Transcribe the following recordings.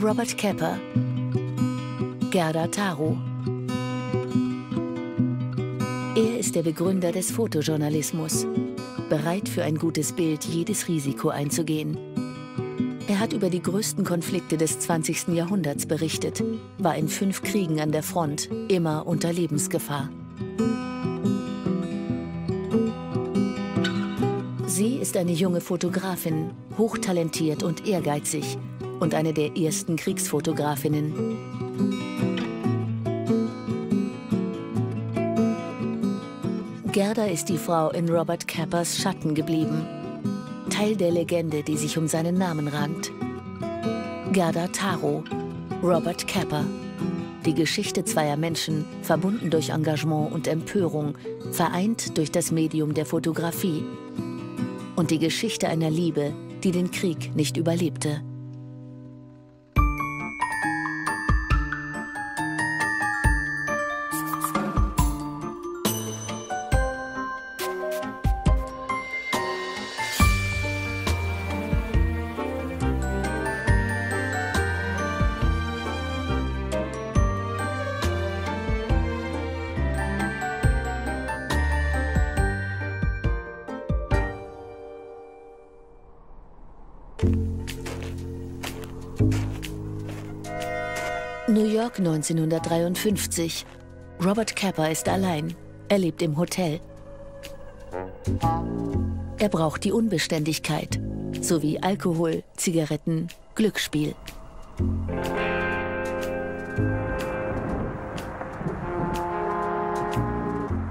Robert Capa, Gerda Taro. Er ist der Begründer des Fotojournalismus, bereit für ein gutes Bild jedes Risiko einzugehen. Er hat über die größten Konflikte des 20. Jahrhunderts berichtet, war in 5 Kriegen an der Front, immer unter Lebensgefahr. Sie ist eine junge Fotografin, hochtalentiert und ehrgeizig und eine der ersten Kriegsfotografinnen. Gerda ist die Frau in Robert Capas Schatten geblieben, Teil der Legende, die sich um seinen Namen rankt. Gerda Taro, Robert Capa. Die Geschichte zweier Menschen, verbunden durch Engagement und Empörung, vereint durch das Medium der Fotografie. Und die Geschichte einer Liebe, die den Krieg nicht überlebte. New York 1953. Robert Capa ist allein. Er lebt im Hotel. Er braucht die Unbeständigkeit, sowie Alkohol, Zigaretten, Glücksspiel.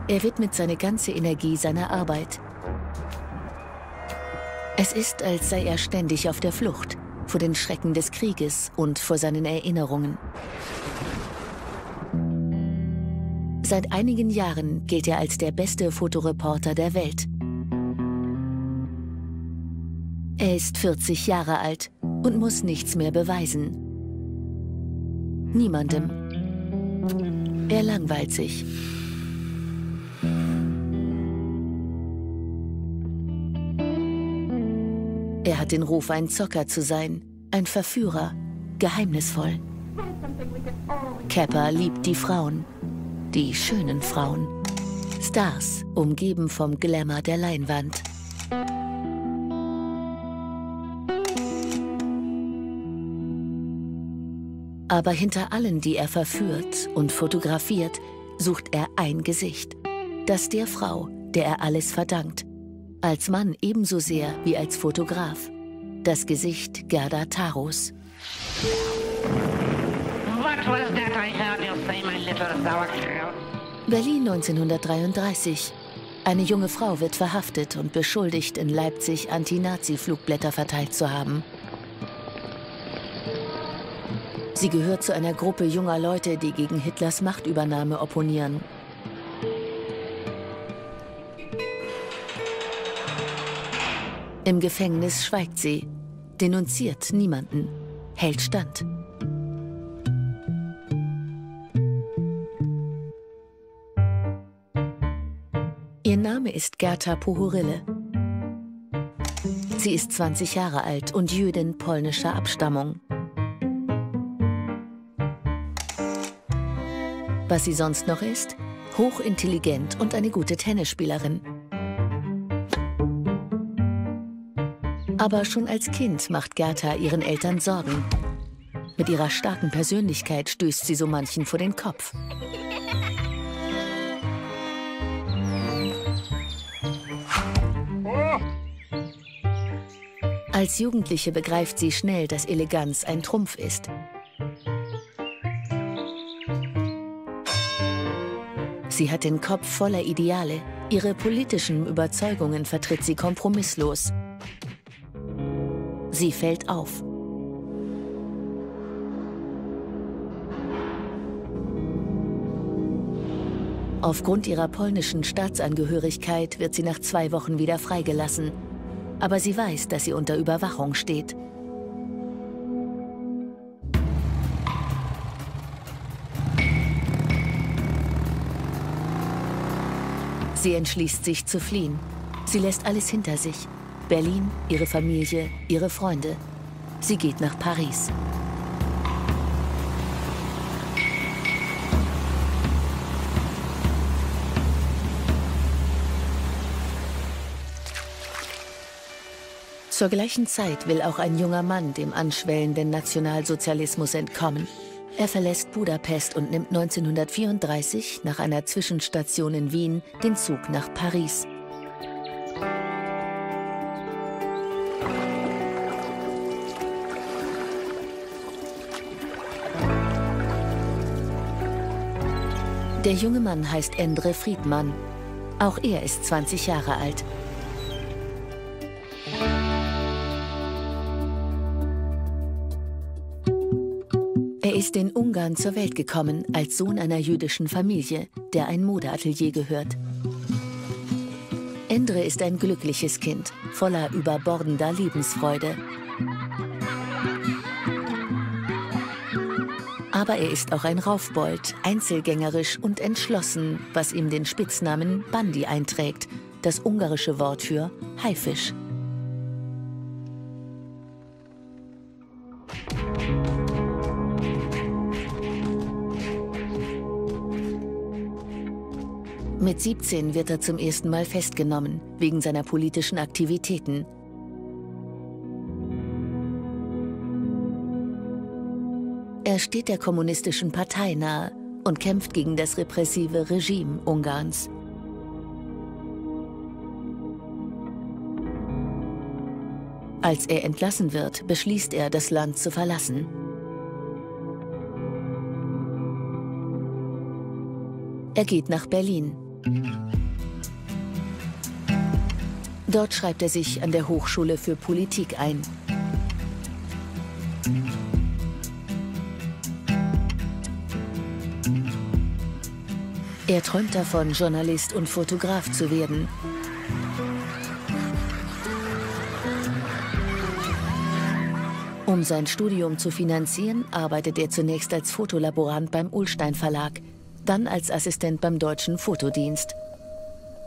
Er widmet seine ganze Energie seiner Arbeit. Es ist, als sei er ständig auf der Flucht. Vor den Schrecken des Krieges und vor seinen Erinnerungen. Seit einigen Jahren gilt er als der beste Fotoreporter der Welt. Er ist 40 Jahre alt und muss nichts mehr beweisen. Niemandem. Er langweilt sich. Er hat den Ruf, ein Zocker zu sein, ein Verführer, geheimnisvoll. Capa liebt die Frauen, die schönen Frauen. Stars, umgeben vom Glamour der Leinwand. Aber hinter allen, die er verführt und fotografiert, sucht er ein Gesicht. Das der Frau, der er alles verdankt. Als Mann ebenso sehr wie als Fotograf. Das Gesicht Gerda Taros. Berlin 1933. Eine junge Frau wird verhaftet und beschuldigt, in Leipzig Anti-Nazi-Flugblätter verteilt zu haben. Sie gehört zu einer Gruppe junger Leute, die gegen Hitlers Machtübernahme opponieren. Im Gefängnis schweigt sie, denunziert niemanden, hält stand. Ihr Name ist Gerda Pohorille. Sie ist 20 Jahre alt und Jüdin polnischer Abstammung. Was sie sonst noch ist? Hochintelligent und eine gute Tennisspielerin. Aber schon als Kind macht Gerda ihren Eltern Sorgen. Mit ihrer starken Persönlichkeit stößt sie so manchen vor den Kopf. Als Jugendliche begreift sie schnell, dass Eleganz ein Trumpf ist. Sie hat den Kopf voller Ideale. Ihre politischen Überzeugungen vertritt sie kompromisslos. Sie fällt auf. Aufgrund ihrer polnischen Staatsangehörigkeit wird sie nach 2 Wochen wieder freigelassen. Aber sie weiß, dass sie unter Überwachung steht. Sie entschließt sich zu fliehen. Sie lässt alles hinter sich. Berlin, ihre Familie, ihre Freunde. Sie geht nach Paris. Zur gleichen Zeit will auch ein junger Mann dem anschwellenden Nationalsozialismus entkommen. Er verlässt Budapest und nimmt 1934 nach einer Zwischenstation in Wien den Zug nach Paris. Der junge Mann heißt Endre Friedmann. Auch er ist 20 Jahre alt. Er ist in Ungarn zur Welt gekommen, als Sohn einer jüdischen Familie, der ein Modeatelier gehört. Endre ist ein glückliches Kind, voller überbordender Lebensfreude. Aber er ist auch ein Raufbold, einzelgängerisch und entschlossen, was ihm den Spitznamen Bandi einträgt, das ungarische Wort für Haifisch. Mit 17 wird er zum ersten Mal festgenommen, wegen seiner politischen Aktivitäten. Er steht der kommunistischen Partei nahe und kämpft gegen das repressive Regime Ungarns. Als er entlassen wird, beschließt er, das Land zu verlassen. Er geht nach Berlin. Dort schreibt er sich an der Hochschule für Politik ein. Er träumt davon, Journalist und Fotograf zu werden. Um sein Studium zu finanzieren, arbeitet er zunächst als Fotolaborant beim Ullstein Verlag, dann als Assistent beim Deutschen Fotodienst.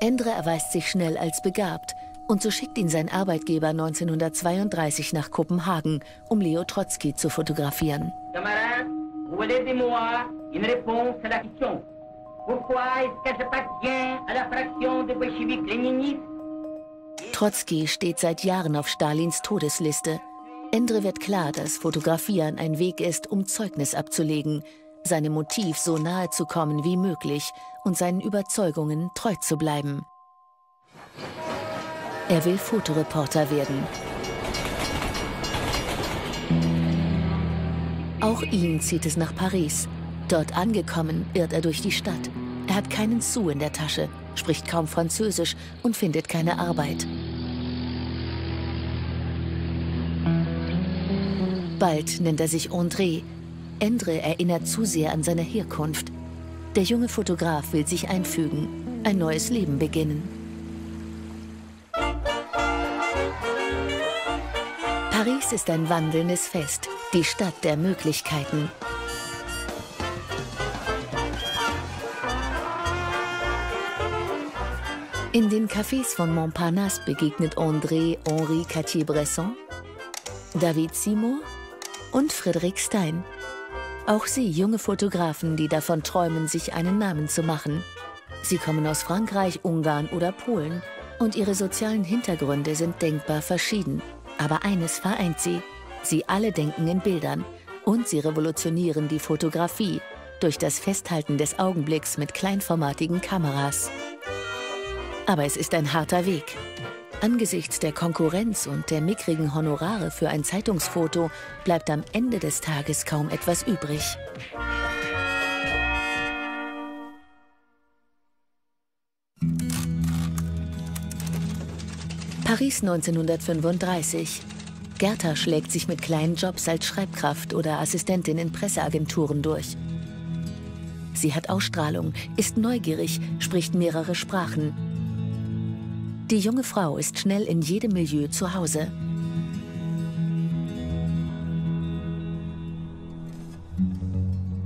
Endre erweist sich schnell als begabt und so schickt ihn sein Arbeitgeber 1932 nach Kopenhagen, um Leo Trotzki zu fotografieren. Trotzki steht seit Jahren auf Stalins Todesliste. Endre wird klar, dass Fotografieren ein Weg ist, um Zeugnis abzulegen, seinem Motiv so nahe zu kommen wie möglich und seinen Überzeugungen treu zu bleiben. Er will Fotoreporter werden. Auch ihn zieht es nach Paris. Dort angekommen, irrt er durch die Stadt. Er hat keinen Sou in der Tasche, spricht kaum Französisch und findet keine Arbeit. Bald nennt er sich André. Endre erinnert zu sehr an seine Herkunft. Der junge Fotograf will sich einfügen, ein neues Leben beginnen. Paris ist ein wandelndes Fest, die Stadt der Möglichkeiten. In den Cafés von Montparnasse begegnet André Henri Cartier-Bresson, David Seymour und Friedrich Stein. Auch sie, junge Fotografen, die davon träumen, sich einen Namen zu machen. Sie kommen aus Frankreich, Ungarn oder Polen und ihre sozialen Hintergründe sind denkbar verschieden. Aber eines vereint sie. Sie alle denken in Bildern und sie revolutionieren die Fotografie durch das Festhalten des Augenblicks mit kleinformatigen Kameras. Aber es ist ein harter Weg. Angesichts der Konkurrenz und der mickrigen Honorare für ein Zeitungsfoto bleibt am Ende des Tages kaum etwas übrig. Paris 1935. Gerda schlägt sich mit kleinen Jobs als Schreibkraft oder Assistentin in Presseagenturen durch. Sie hat Ausstrahlung, ist neugierig, spricht mehrere Sprachen. Die junge Frau ist schnell in jedem Milieu zu Hause.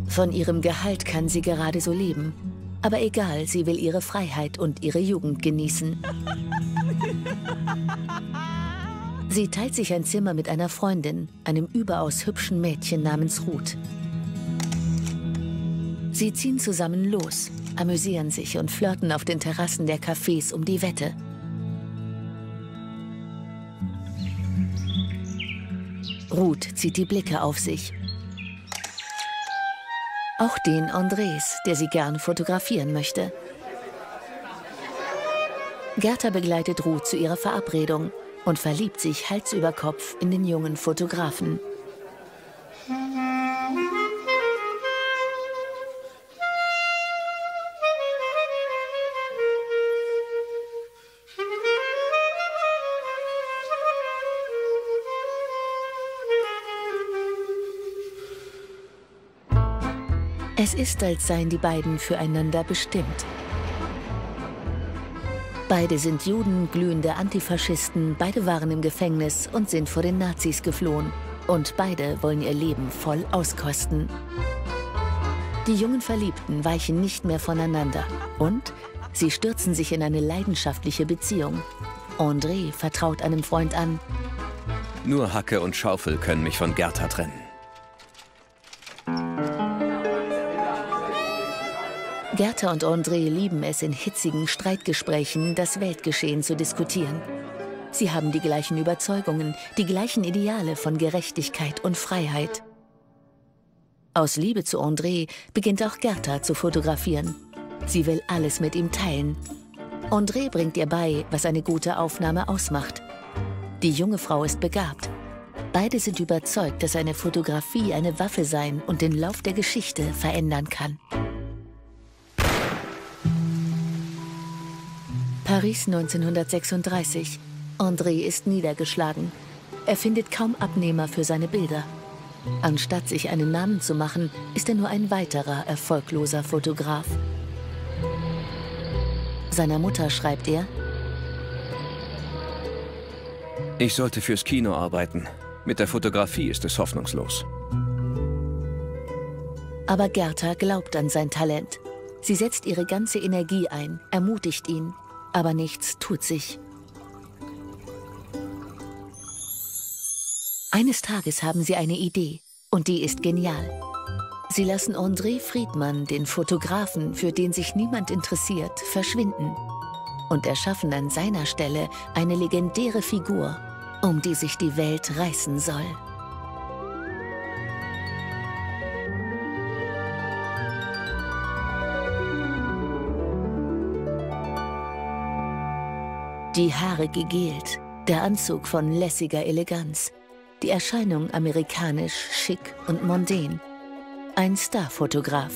Von ihrem Gehalt kann sie gerade so leben. Aber egal, sie will ihre Freiheit und ihre Jugend genießen. Sie teilt sich ein Zimmer mit einer Freundin, einem überaus hübschen Mädchen namens Ruth. Sie ziehen zusammen los, amüsieren sich und flirten auf den Terrassen der Cafés um die Wette. Ruth zieht die Blicke auf sich. Auch den Andres, der sie gern fotografieren möchte. Gerda begleitet Ruth zu ihrer Verabredung und verliebt sich Hals über Kopf in den jungen Fotografen. Es ist, als seien die beiden füreinander bestimmt. Beide sind Juden, glühende Antifaschisten, beide waren im Gefängnis und sind vor den Nazis geflohen. Und beide wollen ihr Leben voll auskosten. Die jungen Verliebten weichen nicht mehr voneinander und sie stürzen sich in eine leidenschaftliche Beziehung. André vertraut einem Freund an. Nur Hacke und Schaufel können mich von Gerda trennen. Gerda und André lieben es, in hitzigen Streitgesprächen das Weltgeschehen zu diskutieren. Sie haben die gleichen Überzeugungen, die gleichen Ideale von Gerechtigkeit und Freiheit. Aus Liebe zu André beginnt auch Gerda zu fotografieren. Sie will alles mit ihm teilen. André bringt ihr bei, was eine gute Aufnahme ausmacht. Die junge Frau ist begabt. Beide sind überzeugt, dass eine Fotografie eine Waffe sein und den Lauf der Geschichte verändern kann. Paris 1936. André ist niedergeschlagen. Er findet kaum Abnehmer für seine Bilder. Anstatt sich einen Namen zu machen, ist er nur ein weiterer erfolgloser Fotograf. Seiner Mutter schreibt er: Ich sollte fürs Kino arbeiten. Mit der Fotografie ist es hoffnungslos. Aber Gerda glaubt an sein Talent. Sie setzt ihre ganze Energie ein, ermutigt ihn. Aber nichts tut sich. Eines Tages haben sie eine Idee, und die ist genial. Sie lassen Endre Friedmann, den Fotografen, für den sich niemand interessiert, verschwinden und erschaffen an seiner Stelle eine legendäre Figur, um die sich die Welt reißen soll. Die Haare gegelt, der Anzug von lässiger Eleganz, die Erscheinung amerikanisch, schick und mondän. Ein Starfotograf.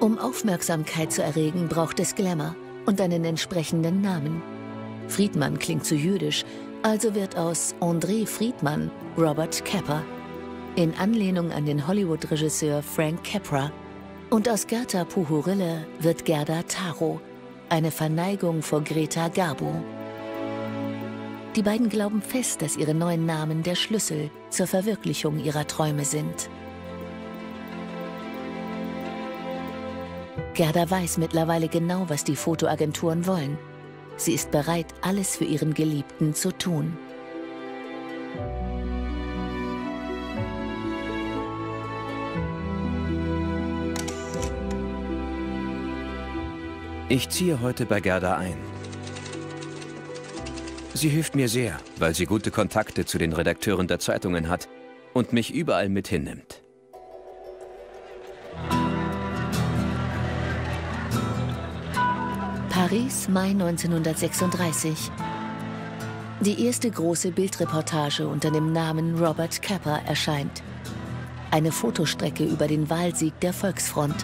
Um Aufmerksamkeit zu erregen, braucht es Glamour und einen entsprechenden Namen. Friedmann klingt zu jüdisch, also wird aus Endre Friedmann Robert Capa, in Anlehnung an den Hollywood-Regisseur Frank Capra. Und aus Gerda Pohorille wird Gerda Taro, eine Verneigung vor Greta Garbo. Die beiden glauben fest, dass ihre neuen Namen der Schlüssel zur Verwirklichung ihrer Träume sind. Gerda weiß mittlerweile genau, was die Fotoagenturen wollen. Sie ist bereit, alles für ihren Geliebten zu tun. Ich ziehe heute bei Gerda ein. Sie hilft mir sehr, weil sie gute Kontakte zu den Redakteuren der Zeitungen hat und mich überall mit hinnimmt. Paris, Mai 1936. Die erste große Bildreportage unter dem Namen Robert Capa erscheint. Eine Fotostrecke über den Wahlsieg der Volksfront.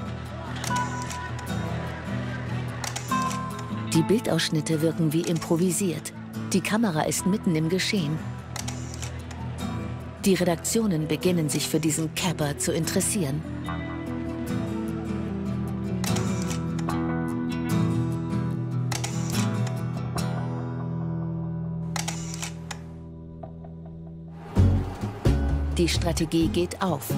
Die Bildausschnitte wirken wie improvisiert. Die Kamera ist mitten im Geschehen. Die Redaktionen beginnen sich für diesen Capper zu interessieren. Die Strategie geht auf.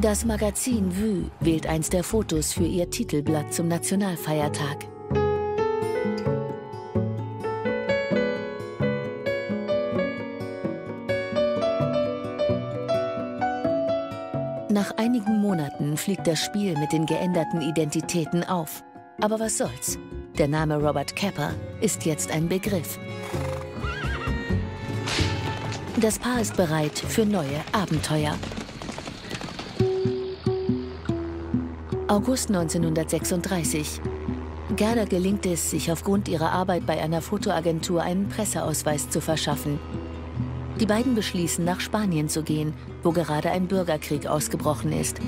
Das Magazin Vue wählt eins der Fotos für ihr Titelblatt zum Nationalfeiertag. Nach einigen Monaten fliegt das Spiel mit den geänderten Identitäten auf. Aber was soll's? Der Name Robert Capa ist jetzt ein Begriff. Das Paar ist bereit für neue Abenteuer. August 1936. Gerda gelingt es, sich aufgrund ihrer Arbeit bei einer Fotoagentur einen Presseausweis zu verschaffen. Die beiden beschließen, nach Spanien zu gehen, wo gerade ein Bürgerkrieg ausgebrochen ist.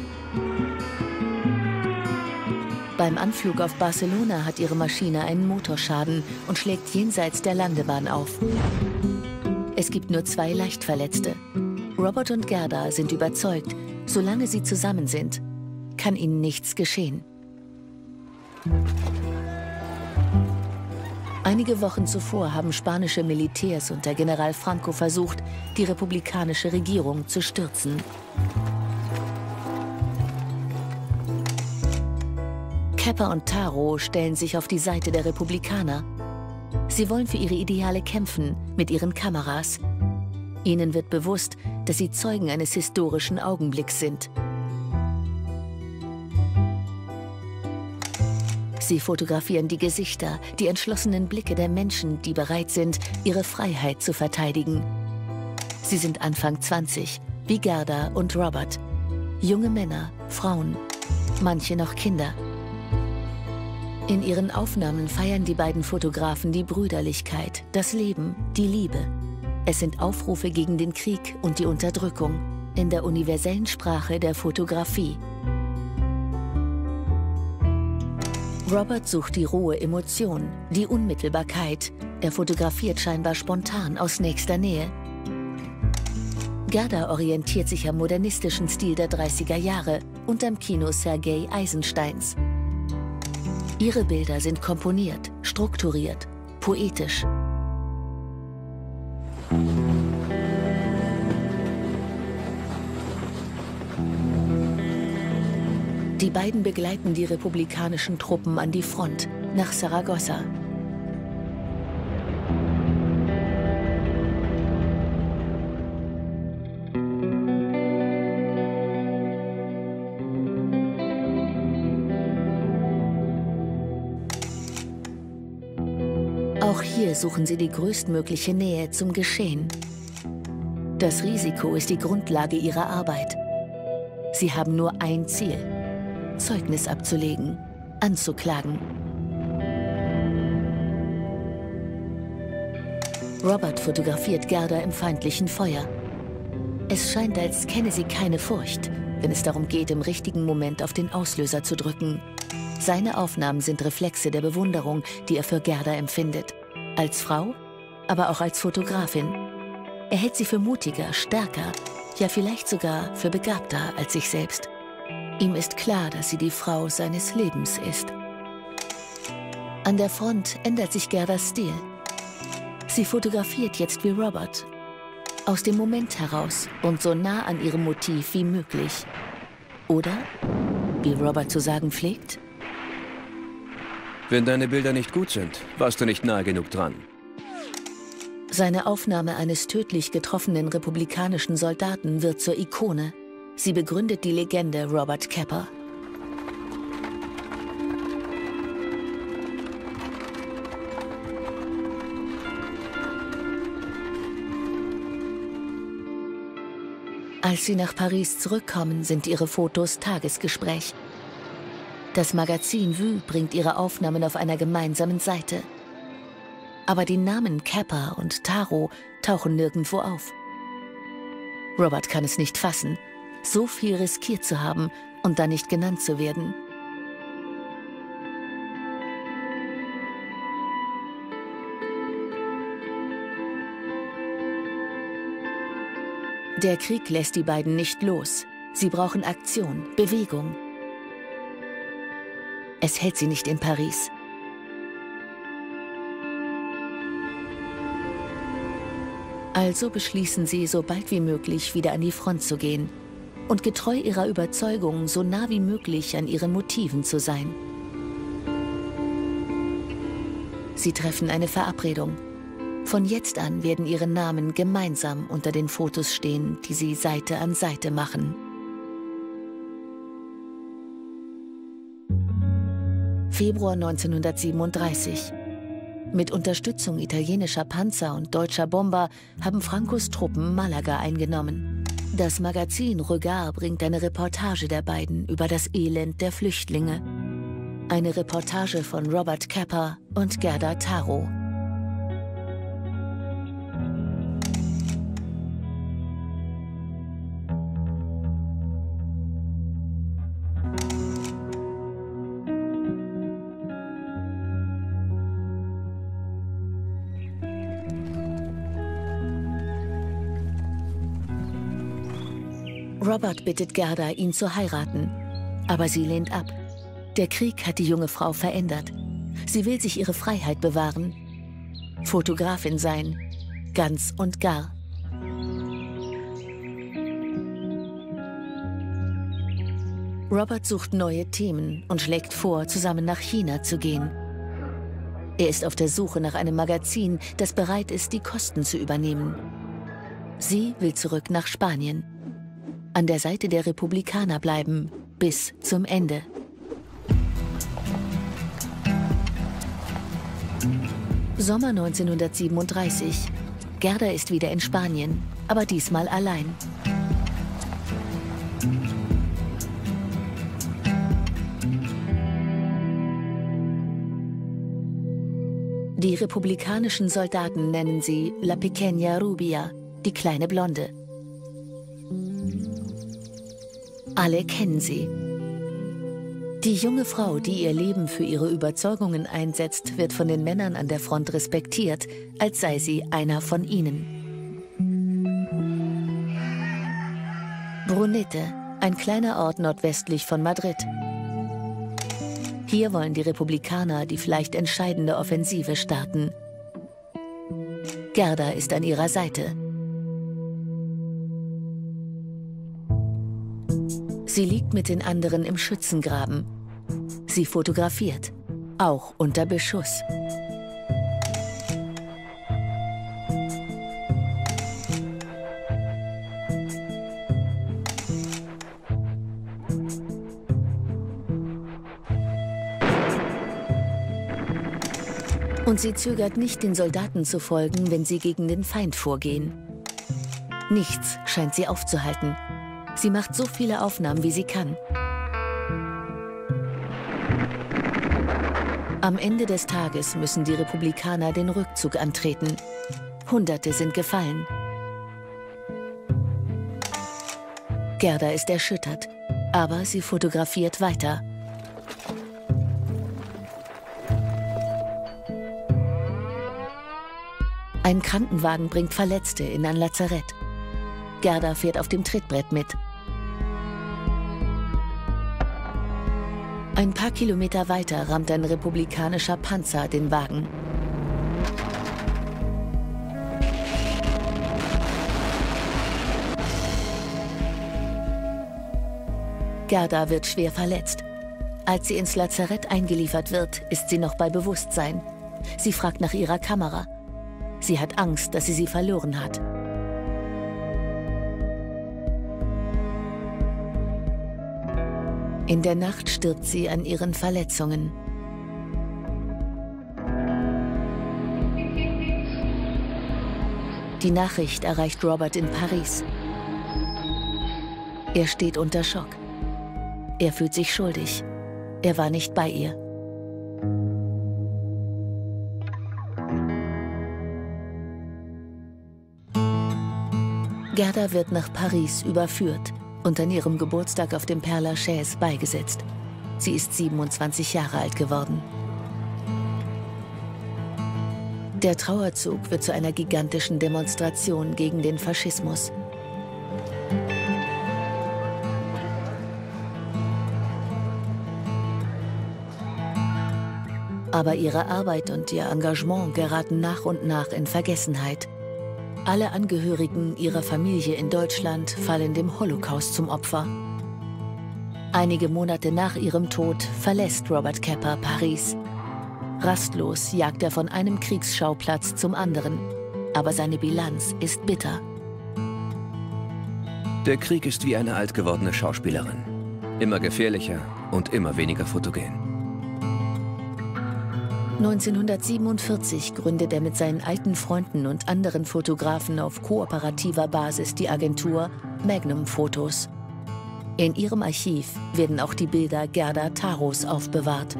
Beim Anflug auf Barcelona hat ihre Maschine einen Motorschaden und schlägt jenseits der Landebahn auf. Es gibt nur 2 Leichtverletzte. Robert und Gerda sind überzeugt, solange sie zusammen sind, kann ihnen nichts geschehen. Einige Wochen zuvor haben spanische Militärs unter General Franco versucht, die republikanische Regierung zu stürzen. Capa und Taro stellen sich auf die Seite der Republikaner. Sie wollen für ihre Ideale kämpfen, mit ihren Kameras. Ihnen wird bewusst, dass sie Zeugen eines historischen Augenblicks sind. Sie fotografieren die Gesichter, die entschlossenen Blicke der Menschen, die bereit sind, ihre Freiheit zu verteidigen. Sie sind Anfang 20, wie Gerda und Robert. Junge Männer, Frauen, manche noch Kinder. In ihren Aufnahmen feiern die beiden Fotografen die Brüderlichkeit, das Leben, die Liebe. Es sind Aufrufe gegen den Krieg und die Unterdrückung in der universellen Sprache der Fotografie. Robert sucht die rohe Emotion, die Unmittelbarkeit. Er fotografiert scheinbar spontan aus nächster Nähe. Gerda orientiert sich am modernistischen Stil der 30er Jahre und am Kino Sergei Eisensteins. Ihre Bilder sind komponiert, strukturiert, poetisch. Die beiden begleiten die republikanischen Truppen an die Front, nach Saragossa. Auch hier suchen sie die größtmögliche Nähe zum Geschehen. Das Risiko ist die Grundlage ihrer Arbeit. Sie haben nur ein Ziel: Zeugnis abzulegen, anzuklagen. Robert fotografiert Gerda im feindlichen Feuer. Es scheint, als kenne sie keine Furcht, wenn es darum geht, im richtigen Moment auf den Auslöser zu drücken. Seine Aufnahmen sind Reflexe der Bewunderung, die er für Gerda empfindet. Als Frau, aber auch als Fotografin. Er hält sie für mutiger, stärker, ja vielleicht sogar für begabter als sich selbst. Ihm ist klar, dass sie die Frau seines Lebens ist. An der Front ändert sich Gerdas Stil. Sie fotografiert jetzt wie Robert. Aus dem Moment heraus und so nah an ihrem Motiv wie möglich. Oder, wie Robert zu sagen pflegt: Wenn deine Bilder nicht gut sind, warst du nicht nah genug dran. Seine Aufnahme eines tödlich getroffenen republikanischen Soldaten wird zur Ikone. Sie begründet die Legende Robert Capa. Als sie nach Paris zurückkommen, sind ihre Fotos Tagesgespräch. Das Magazin Vue bringt ihre Aufnahmen auf einer gemeinsamen Seite. Aber die Namen Capa und Taro tauchen nirgendwo auf. Robert kann es nicht fassen, so viel riskiert zu haben und dann nicht genannt zu werden. Der Krieg lässt die beiden nicht los. Sie brauchen Aktion, Bewegung. Es hält sie nicht in Paris. Also beschließen sie, so bald wie möglich wieder an die Front zu gehen. und getreu ihrer Überzeugung so nah wie möglich an ihren Motiven zu sein. Sie treffen eine Verabredung. Von jetzt an werden ihre Namen gemeinsam unter den Fotos stehen, die sie Seite an Seite machen. Februar 1937. Mit Unterstützung italienischer Panzer und deutscher Bomber haben Francos Truppen Malaga eingenommen. Das Magazin Regard bringt eine Reportage der beiden über das Elend der Flüchtlinge. Eine Reportage von Robert Capa und Gerda Taro. Robert bittet Gerda, ihn zu heiraten. Aber sie lehnt ab. Der Krieg hat die junge Frau verändert. Sie will sich ihre Freiheit bewahren. Fotografin sein. Ganz und gar. Robert sucht neue Themen und schlägt vor, zusammen nach China zu gehen. Er ist auf der Suche nach einem Magazin, das bereit ist, die Kosten zu übernehmen. Sie will zurück nach Spanien. An der Seite der Republikaner bleiben, bis zum Ende. Sommer 1937. Gerda ist wieder in Spanien, aber diesmal allein. Die republikanischen Soldaten nennen sie La Pequeña Rubia, die kleine Blonde. Alle kennen sie. Die junge Frau, die ihr Leben für ihre Überzeugungen einsetzt, wird von den Männern an der Front respektiert, als sei sie einer von ihnen. Brunete, ein kleiner Ort nordwestlich von Madrid. Hier wollen die Republikaner die vielleicht entscheidende Offensive starten. Gerda ist an ihrer Seite. Sie liegt mit den anderen im Schützengraben. Sie fotografiert, auch unter Beschuss. Und sie zögert nicht, den Soldaten zu folgen, wenn sie gegen den Feind vorgehen. Nichts scheint sie aufzuhalten. Sie macht so viele Aufnahmen, wie sie kann. Am Ende des Tages müssen die Republikaner den Rückzug antreten. Hunderte sind gefallen. Gerda ist erschüttert, aber sie fotografiert weiter. Ein Krankenwagen bringt Verletzte in ein Lazarett. Gerda fährt auf dem Trittbrett mit. Ein paar Kilometer weiter rammt ein republikanischer Panzer den Wagen. Gerda wird schwer verletzt. Als sie ins Lazarett eingeliefert wird, ist sie noch bei Bewusstsein. Sie fragt nach ihrer Kamera. Sie hat Angst, dass sie verloren hat. In der Nacht stirbt sie an ihren Verletzungen. Die Nachricht erreicht Robert in Paris. Er steht unter Schock. Er fühlt sich schuldig. Er war nicht bei ihr. Gerda wird nach Paris überführt und an ihrem Geburtstag auf dem Père Lachaise beigesetzt. Sie ist 27 Jahre alt geworden. Der Trauerzug wird zu einer gigantischen Demonstration gegen den Faschismus. Aber ihre Arbeit und ihr Engagement geraten nach und nach in Vergessenheit. Alle Angehörigen ihrer Familie in Deutschland fallen dem Holocaust zum Opfer. Einige Monate nach ihrem Tod verlässt Robert Capa Paris. Rastlos jagt er von einem Kriegsschauplatz zum anderen. Aber seine Bilanz ist bitter. Der Krieg ist wie eine altgewordene Schauspielerin. Immer gefährlicher und immer weniger fotogen. 1947 gründet er mit seinen alten Freunden und anderen Fotografen auf kooperativer Basis die Agentur Magnum Photos. In ihrem Archiv werden auch die Bilder Gerda Taros aufbewahrt.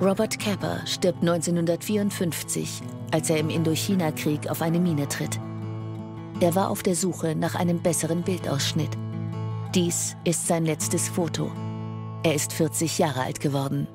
Robert Capa stirbt 1954, als er im Indochina-Krieg auf eine Mine tritt. Er war auf der Suche nach einem besseren Bildausschnitt. Dies ist sein letztes Foto. Er ist 40 Jahre alt geworden.